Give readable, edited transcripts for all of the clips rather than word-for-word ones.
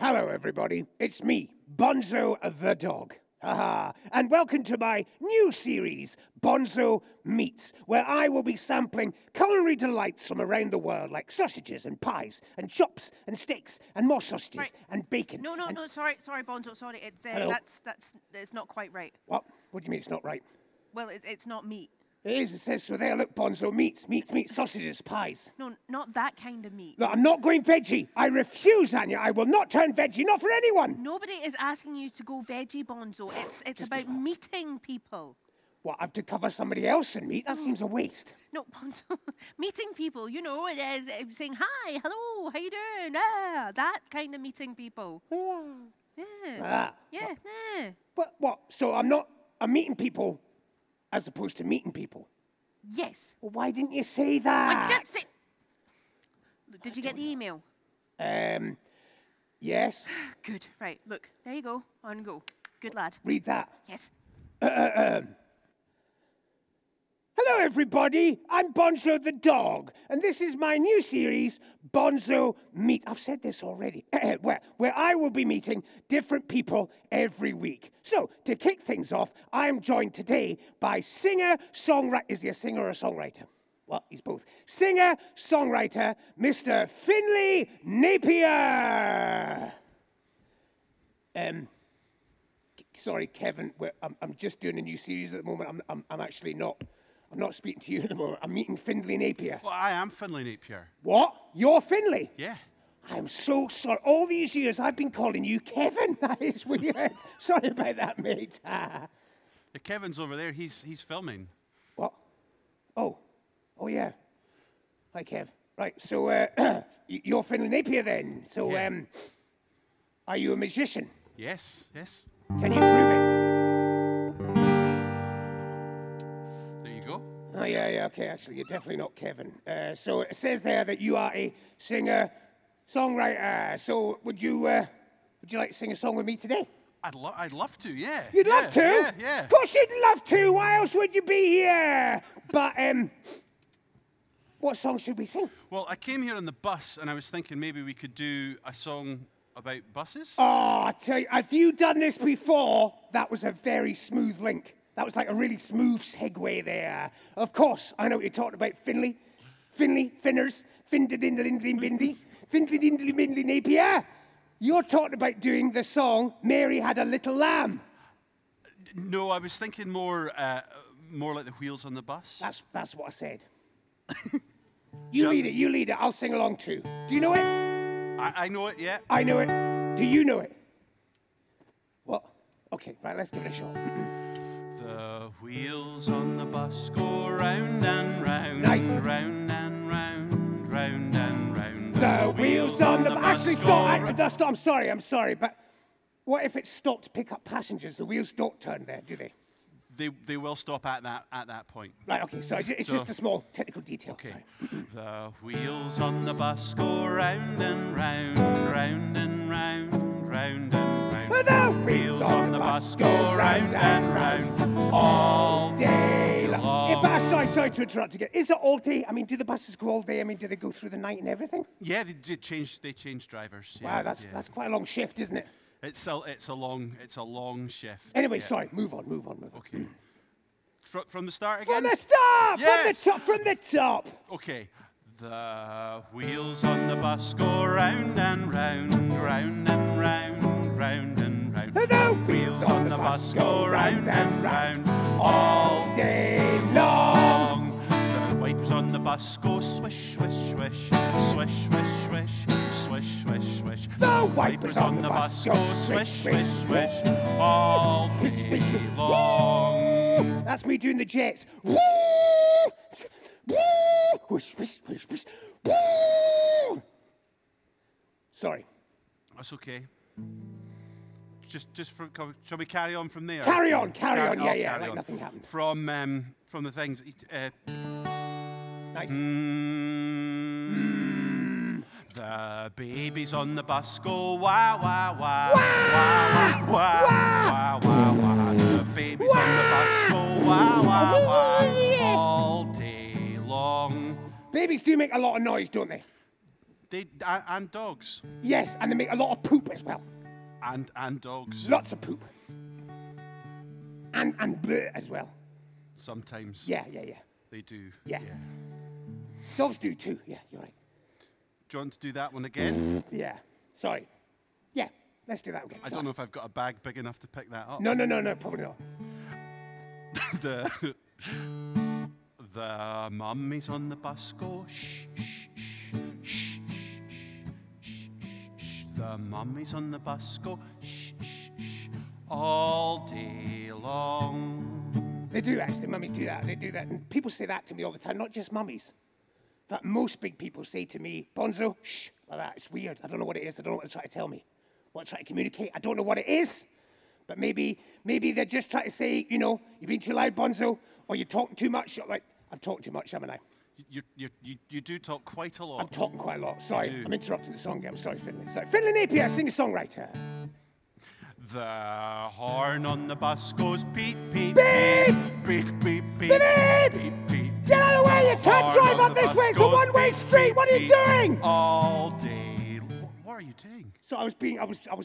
Hello, everybody. It's me, Bonzo the dog. Haha. And welcome to my new series, Bonzo Meats, where I will be sampling culinary delights from around the world, like sausages and pies and chops and steaks and more sausages and bacon. No, sorry, Bonzo, sorry. It's that's not quite right. What? What do you mean it's not right? Well, it's not meat. It is, it says so there. Look, Bonzo, meat, sausages, pies. No, not that kind of meat. Look, I'm not going veggie. I refuse, Anya. I will not turn veggie, not for anyone. Nobody is asking you to go veggie, Bonzo. It's about meeting people. What, I have to cover somebody else in meat? That seems a waste. No, Bonzo, meeting people, you know, it is saying, hi, hello, how you doing? Ah, that kind of meeting people. Yeah. Yeah. Yeah. Yeah. What, so I'm meeting people as opposed to meeting people? Yes. Well, why didn't you say that? I did say... Look, did you get the email? Yes. Good, right, look, there you go, on go. Good lad. Read that. Yes. Hello, everybody. I'm Bonzo the dog, and this is my new series, Bonzo Meat. I've said this already, where I will be meeting different people every week. So, to kick things off, I'm joined today by singer-songwriter... Is he a singer or a songwriter? Well, he's both. Singer-songwriter, Mr. Findlay Napier. Sorry, Kevin, I'm just doing a new series at the moment. I'm actually not... I'm not speaking to you at the moment. I'm meeting Findlay Napier. Well, I am Findlay Napier. What? You're Findlay? Yeah. I'm so sorry. All these years I've been calling you Kevin. That is weird. Sorry about that, mate. Kevin's over there. He's filming. What? Oh. Oh, yeah. Hi, Kev. Right, so you're Findlay Napier then. So yeah. Are you a musician? Yes. Can you prove it? Oh, yeah, okay, actually, you're definitely not Kevin. So it says there that you are a singer-songwriter. So would you like to sing a song with me today? I'd love to, yeah. You'd love to? Yeah. Of course you'd love to. Why else would you be here? But what song should we sing? Well, I came here on the bus, and I was thinking maybe we could do a song about buses. Oh, I tell you, have you done this before? That was a very smooth link. That was like a really smooth segue there. Of course, I know what you're talking about, Findlay. Findlay, Finners, Findlay, Findlay Napier. You're talking about doing the song Mary Had a Little Lamb. No, I was thinking more like the wheels on the bus. That's what I said. You lead it. I'll sing along too. Do you know it? I know it, yeah. I know it. Do you know it? Well, okay, right, let's give it a shot. The wheels on the bus go round and round, nice. Round and round, round and round. The wheels on the bus. Actually, stop. I'm sorry, but what if it stopped to pick up passengers? The wheels don't turn there, do they? They will stop at that point. Right. Okay. So it's just a small technical detail. Okay. The wheels on the bus go round and round, round and round, round and. The wheels on the bus go round and round all day long. Yeah, sorry to interrupt again. Is it all day? I mean, do the buses go all day? I mean, do they go through the night and everything? Yeah, they change drivers. Yeah, wow, that's quite a long shift, isn't it? It's a long shift. Anyway, yeah. Sorry, move on. Okay. From the start again? From the start! Yes! From the top! Okay. The wheels on the bus go round and round, round and round. Round and round. The wheels on the bus go round and round all day long. The wipers on the bus go swish, swish, swish, swish, swish, swish, swish, swish, swish. The wipers on the bus go swish, swish, swish all day long. That's me doing the jets. Woo! Woo! Sorry. That's okay. Just for, shall we carry on from there? Carry on. Yeah, like nothing happened. From the things. Nice. The babies on the bus go wah wah wah wah wah wah wah wah wah. The babies on the bus go wah wah wah all day long. Babies do make a lot of noise, don't they? They and dogs. Yes, and they make a lot of poop as well. And dogs. Lots of poop. And bleh as well. Sometimes. Yeah. They do. Yeah. Dogs do too. Yeah, you're right. Do you want to do that one again? Yeah. Sorry. Yeah, let's do that again. I don't know if I've got a bag big enough to pick that up. No, probably not. The mummies on the bus go shh, shh, shh, shh, shh, shh. The mummies on the bus go shh, shh, shh, all day long. They do actually, mummies do that. They do that, and people say that to me all the time. Not just mummies. But most big people say to me, Bonzo, shh, like that. It's weird. I don't know what it is. I don't know what they're trying to tell me. What they're trying to communicate. I don't know what it is. But maybe they're just trying to say, you know, you've been too loud, Bonzo, or you're talking too much. Like, I'm talking too much, haven't I? You do talk quite a lot. I'm talking quite a lot. Sorry, I'm interrupting the song. I'm sorry, Findlay. Sorry. Findlay Napier, singer-songwriter. The horn on the bus goes beep, beep, beep, beep, beep, beep, beep, beep, beep, beep. Get out of the way, you can't drive up this way, it's a one-way street, what are you doing? All day, what are you doing? So I was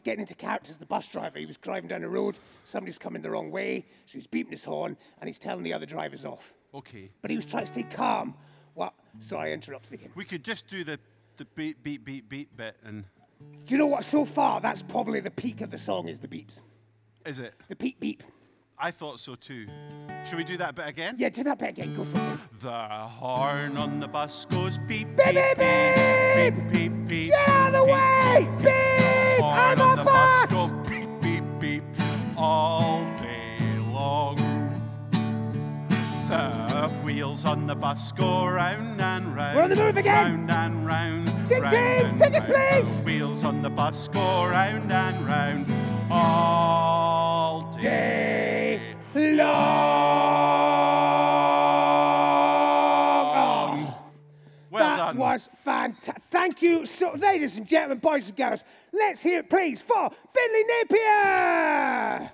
getting into characters, the bus driver, he was driving down the road, somebody's coming the wrong way, so he's beeping his horn, and he's telling the other drivers off. Okay. But he was trying to stay calm. Well, sorry I interrupted him. We could just do the beep, beep, beep, beep bit and... Do you know what, so far, that's probably the peak of the song is the beeps. Is it? The peep beep. I thought so too. Should we do that bit again? Yeah, do that bit again. Go for it. The horn on the bus goes beep, beep, beep, beep, beep, beep, beep. Get out of the way, beep, beep. I'm on the bus. Horn on the bus goes beep, beep, beep, all day long. The wheels on the bus go round and round. We're on the move again. Round and round. Ding, ding, take us, please. The wheels on the bus go round and round all day. Long. Well done. That was fantastic. Thank you, so, ladies and gentlemen, boys and girls. Let's hear it, please, for Findlay Napier.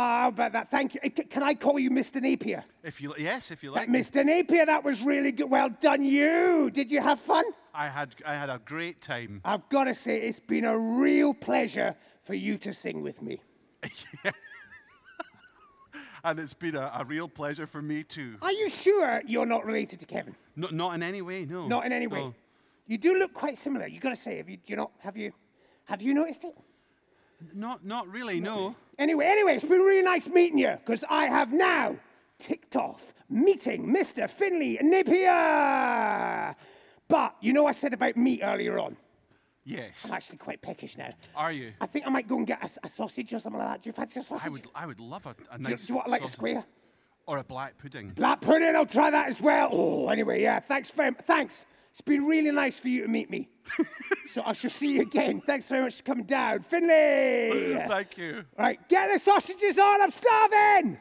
Oh, about that. Thank you. Can I call you Mr. Napier? Yes, if you like. Mr. Napier, that was really good. Well done, you. Did you have fun? I had a great time. I've got to say, it's been a real pleasure for you to sing with me. Yeah. And it's been a real pleasure for me too. Are you sure you're not related to Kevin? No, not in any way, no. Not in any way. You do look quite similar. You got to say, have you noticed it? Not really, no. Anyway, it's been really nice meeting you because I have now ticked off meeting Mr. Findlay Napier. But you know I said about meat earlier on. Yes. I'm actually quite peckish now. Are you? I think I might go and get a sausage or something like that. Do you fancy a sausage? I would love a nice do you want like sausage. A square? Or a black pudding. Black pudding, I'll try that as well. Oh, anyway, yeah, thanks very much. Thanks. It's been really nice for you to meet me. So I shall see you again. Thanks very much for coming down. Findlay! Thank you. All right, get the sausages on, I'm starving!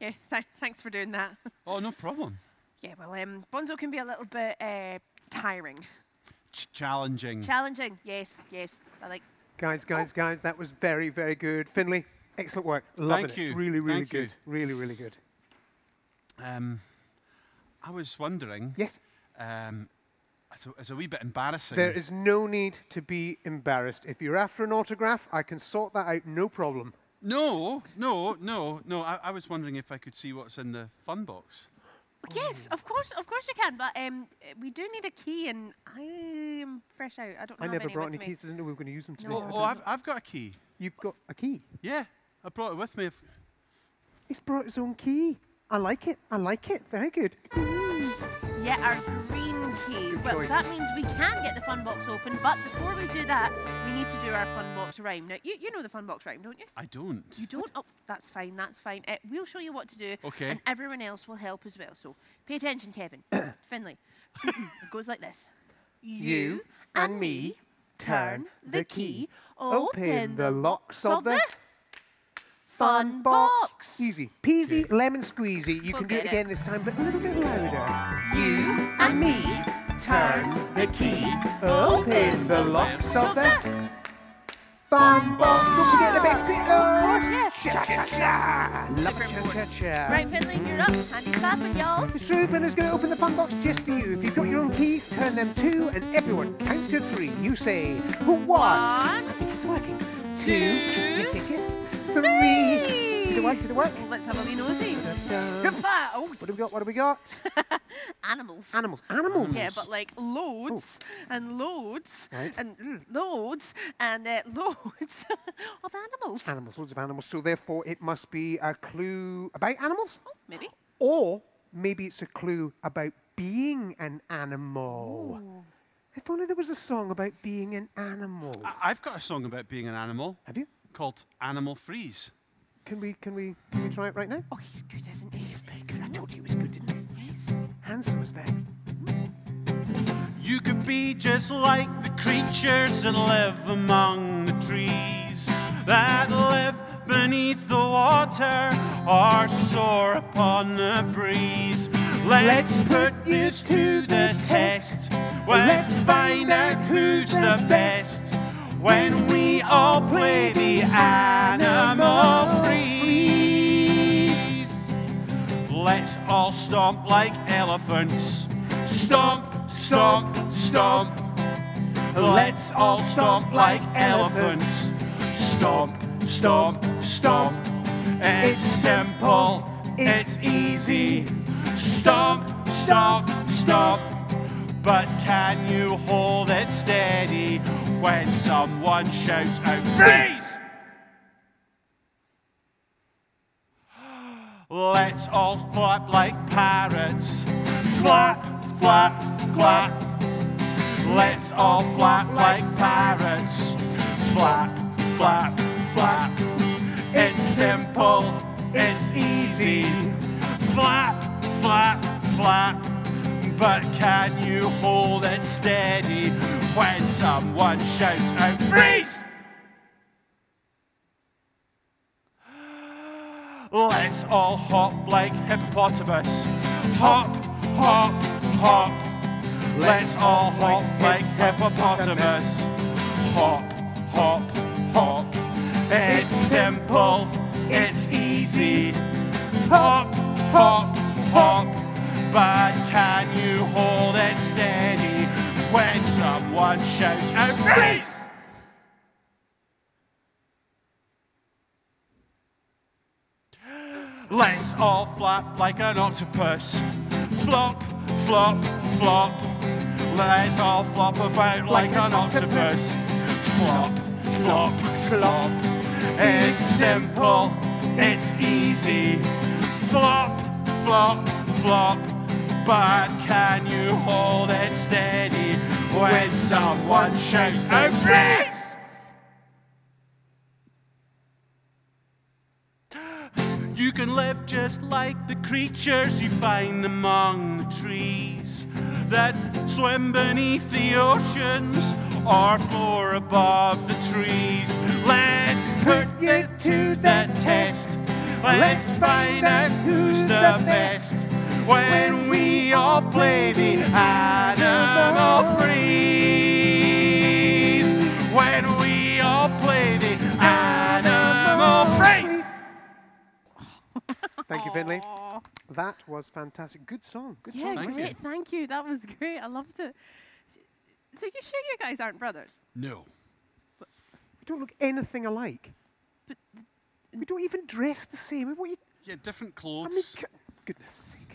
Yeah, thanks for doing that. Oh, no problem. Yeah, well, Bonzo can be a little bit tiring. Challenging. Challenging, yes. I like. Guys, that was very, very good. Findlay, excellent work. Loving it. Thank you. It's really good. Really good. I was wondering. Yes. It's a wee bit embarrassing. There is no need to be embarrassed. If you're after an autograph, I can sort that out, no problem. No. I was wondering if I could see what's in the fun box. Yes, of course you can, but we do need a key, and I'm fresh out. I don't know. I never brought any keys. I didn't know we were going to use them today. Oh, I've got a key. You've got a key? Yeah, I brought it with me. He's brought his own key. I like it. Very good. Yeah, our green key. Well, that means we can get the fun box open, but before we do that, we need to do our fun box rhyme. Now, you know the fun box rhyme, don't you? I don't. You don't? Oh, that's fine. We'll show you what to do, okay. And everyone else will help as well. So pay attention, Kevin. Findlay. It goes like this. You and me. Turn the key, open the locks of the fun box. Easy peasy, lemon squeezy. You can do it again this time, but a little bit louder. You and me, turn the key, open the locks of the fun box. Don't forget the best bit though. Cha-cha-cha. Love cha-cha-cha. Right, Findlay, you're up. Handy clapping, y'all. It's true, Findlay's going to open the fun box just for you. If you've got your own keys, turn them too, and everyone count to three. You say, one. I think it's working. Two. Yes. Three. Did it work? Well, let's have a wee nosy. Oh. What have we got? Animals. Yeah, but like loads and loads and loads and loads of animals. Loads of animals. So therefore, it must be a clue about animals. Oh, maybe. Or maybe it's a clue about being an animal. Ooh. If only there was a song about being an animal. I've got a song about being an animal. Have you? Called Animal Freeze. Can we try it right now? Oh, he's good, isn't he? He's very good. I told you he was good, didn't I? Yes. Handsome as that. You could be just like the creatures that live among the trees, that live beneath the water or soar upon the breeze. Let's put you to the test. Let's find out who's the best when we all play the Animal Freeze. Let's all stomp like elephants. Stomp, stomp, stomp. Let's all stomp like elephants. Stomp, stomp, stomp. It's simple, it's easy. Stomp, stomp, stomp. But can you hold it steady when someone shouts out, freeze? Let's all clap like parrots. Clap, clap, clap. Let's all clap like parrots. Clap, clap, clap. It's simple, it's easy. Flap, flap, flap. But can you hold it steady when someone shouts out, freeze? Let's all hop like hippopotamus. Hop, hop, hop. Let's all hop like hippopotamus. Hop, hop, hop. It's simple, it's easy. Hop, hop, hop. But can you hold it steady when someone shouts out, freeze? Let's all flap like an octopus. Flop, flop, flop. Let's all flop about like an octopus. Flop, flop, flop. It's simple, it's easy. Flop, flop, flop. But can you hold it steady when someone shouts out, freeze? You can live just like the creatures you find among the trees that swim beneath the oceans or soar above the trees. Let's put you to the test. Let's find out who's the best when we all play the Animal Freeze. When we all play the Animal Freeze. Thank you, Findlay. That was fantastic. Good song. Good song. Thank you. Thank you. That was great. I loved it. So you're sure you guys aren't brothers? No. But we don't look anything alike. But we don't even dress the same. What are you? Yeah, different clothes. I mean, goodness sake.